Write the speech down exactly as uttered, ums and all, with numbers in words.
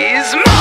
is mine.